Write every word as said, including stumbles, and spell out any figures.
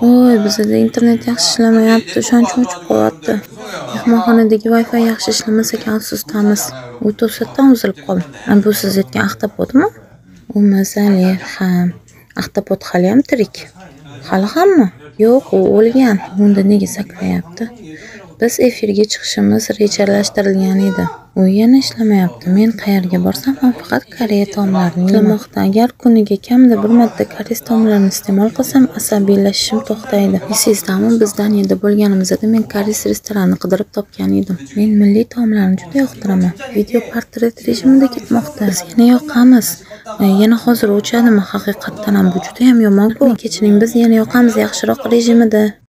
Oy, bizada internet yaxshi ishlamayapti, shuncha cho'chib qolyapti. Mehmonxonadagi Wi-Fi yaxshi ishlamasa ekan, sustamiz. U to'satdan uzilib qoldi. Ana bu siz aytgan axtapoddimi? U mazali ham. Axtapod hali ham tirik. Hali hammi? Yo'q, u o'lgan. Unda nega saqlayapti? Biz efirga chiqishimiz rejalashtirilgan edi. U yana ishlamayapti. Men qayerga borsam ham faqat Koreya taomlarini yemoqda. Agar kuniga kamida bir marta Koreya taomlarini iste'mol qilsam, asabiylashishim to'xtaydi. Sizdami, biz Daniyada bo'lganimizda men Koreya restoranini qidirib topgan edim. Men milliy taomlarni juda yoqtiraman. Video portret rejimida ketmoqda. Yana yoqamiz. Yana hozir o'chadimi? Haqiqatan ham bu juda ham yomon. Kechiring, biz yana yoqamiz yaxshiroq rejimida.